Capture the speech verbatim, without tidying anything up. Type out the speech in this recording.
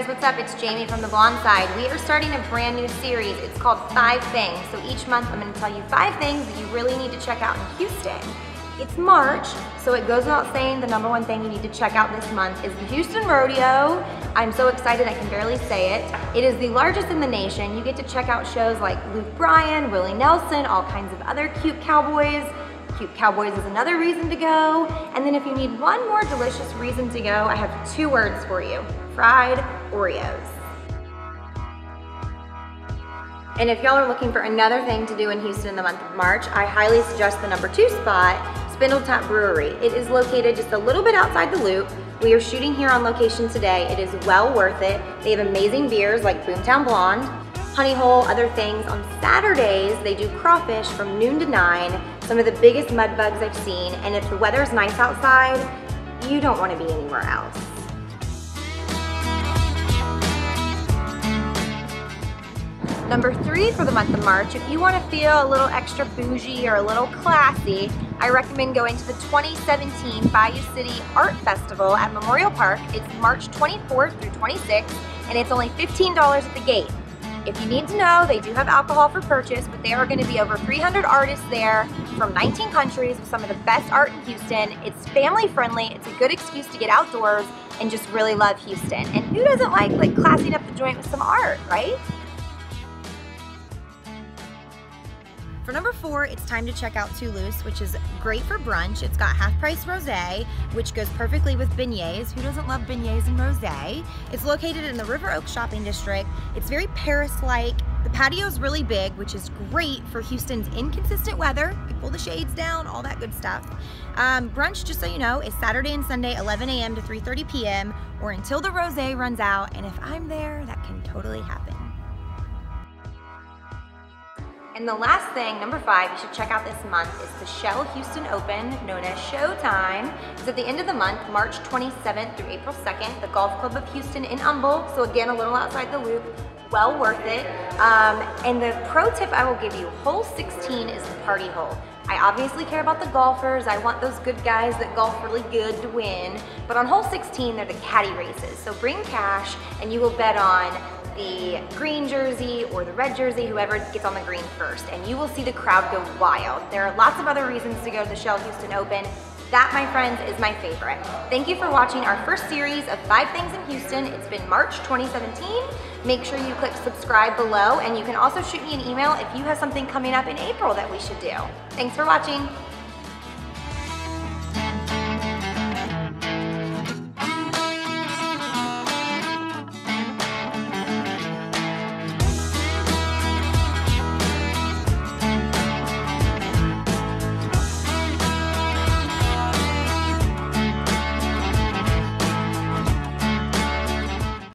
guys, what's up? It's Jamie from The Blonde Side. We are starting a brand new series. It's called Five Things. So each month I'm going to tell you five things that you really need to check out in Houston. It's March, so it goes without saying the number one thing you need to check out this month is the Houston Rodeo. I'm so excited I can barely say it. It is the largest in the nation. You get to check out shows like Luke Bryan, Willie Nelson, all kinds of other cute cowboys. Cute cowboys is another reason to go. And then if you need one more delicious reason to go, I have two words for you: fried Oreos. And if y'all are looking for another thing to do in Houston in the month of March, I highly suggest the number two spot, Spindle Tap Brewery. It is located just a little bit outside the Loop. We are shooting here on location today. It is well worth it. They have amazing beers like Boomtown Blonde, Honey Hole, other things. On Saturdays, they do crawfish from noon to nine, some of the biggest mud bugs I've seen, and if the weather's nice outside, you don't want to be anywhere else. Number three for the month of March, if you want to feel a little extra bougie or a little classy, I recommend going to the twenty seventeen Bayou City Art Festival at Memorial Park. It's March twenty-fourth through twenty-sixth, and it's only fifteen dollars at the gate. If you need to know, they do have alcohol for purchase, but there are going to be over three hundred artists there from nineteen countries with some of the best art in Houston. It's family friendly, it's a good excuse to get outdoors and just really love Houston. And who doesn't like, like classing up the joint with some art, right? For number four, it's time to check out Toulouse, which is great for brunch. It's got half-price rosé, which goes perfectly with beignets. Who doesn't love beignets and rosé? It's located in the River Oaks Shopping District. It's very Paris-like. The patio's really big, which is great for Houston's inconsistent weather. You pull the shades down, all that good stuff. Um, brunch, just so you know, is Saturday and Sunday, eleven A M to three thirty P M or until the rosé runs out. And if I'm there, that can totally happen. And the last thing, number five, you should check out this month is the Shell Houston Open, known as Showtime. It's at the end of the month, March twenty-seventh through April second, the Golf Club of Houston in Humble, so again, a little outside the Loop, well worth it. Um, and the pro tip I will give you, hole sixteen is the party hole. I obviously care about the golfers. I want those good guys that golf really good to win, but on hole sixteen, they're the caddy races. So bring cash and you will bet on the green jersey or the red jersey, whoever gets on the green first, and you will see the crowd go wild. There are lots of other reasons to go to the Shell Houston Open. That, my friends, is my favorite. Thank you for watching our first series of Five Things in Houston. It's been March twenty seventeen. Make sure you click subscribe below, and you can also shoot me an email if you have something coming up in April that we should do. Thanks for watching.